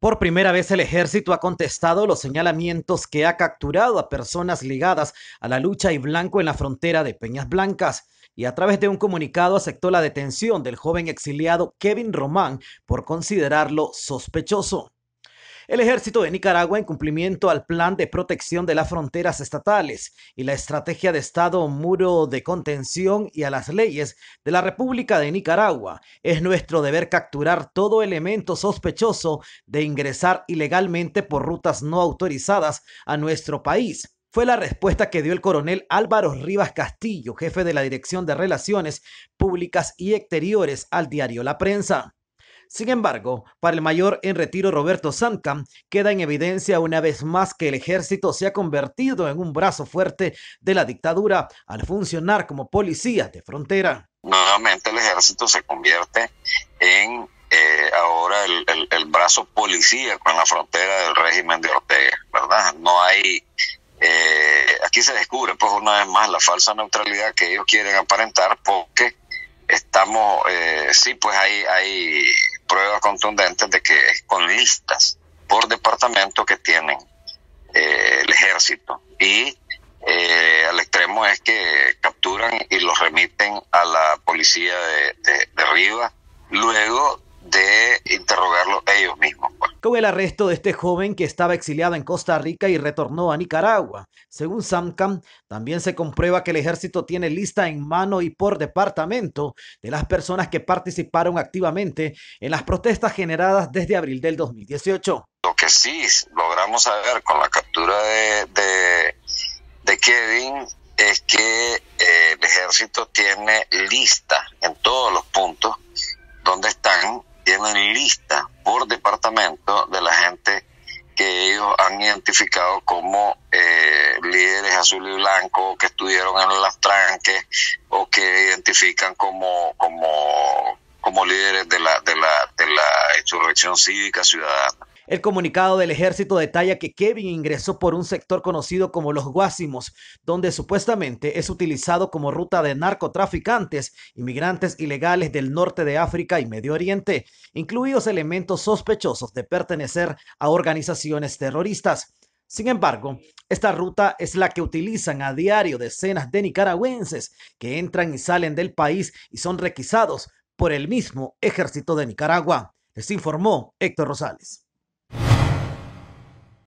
Por primera vez el ejército ha contestado los señalamientos que ha capturado a personas ligadas a la lucha y blanco en la frontera de Peñas Blancas y a través de un comunicado aceptó la detención del joven exiliado Kevin Román por considerarlo sospechoso. El ejército de Nicaragua, en cumplimiento al plan de protección de las fronteras estatales y la estrategia de Estado muro de contención y a las leyes de la República de Nicaragua, es nuestro deber capturar todo elemento sospechoso de ingresar ilegalmente por rutas no autorizadas a nuestro país. Fue la respuesta que dio el coronel Álvaro Rivas Castillo, jefe de la Dirección de Relaciones Públicas y Exteriores, al diario La Prensa. Sin embargo, para el mayor en retiro Roberto Samcam, queda en evidencia una vez más que el ejército se ha convertido en un brazo fuerte de la dictadura al funcionar como policías de frontera. Nuevamente el ejército se convierte en ahora el brazo policía con la frontera del régimen de Ortega, ¿verdad? No hay... aquí se descubre pues una vez más la falsa neutralidad que ellos quieren aparentar porque estamos... sí, pues hay pruebas contundentes de que con listas por departamento que tienen el ejército y al extremo es que capturan y los remiten a la policía de Rivas luego de interrogarlos ellos mismos. Con el arresto de este joven que estaba exiliado en Costa Rica y retornó a Nicaragua, según Samcam, también se comprueba que el ejército tiene lista en mano y por departamento de las personas que participaron activamente en las protestas generadas desde abril del 2018. Lo que sí logramos saber con la captura de Kevin es que el ejército tiene lista en todos los puntos donde están, tienen lista por departamento de la gente que ellos han identificado como líderes azul y blanco que estuvieron en los tranques o que identifican como líderes de la insurrección cívica ciudadana. El comunicado del ejército detalla que Kevin ingresó por un sector conocido como Los Guásimos, donde supuestamente es utilizado como ruta de narcotraficantes, inmigrantes ilegales del norte de África y Medio Oriente, incluidos elementos sospechosos de pertenecer a organizaciones terroristas. Sin embargo, esta ruta es la que utilizan a diario decenas de nicaragüenses que entran y salen del país y son requisados por el mismo ejército de Nicaragua. Les informó Héctor Rosales.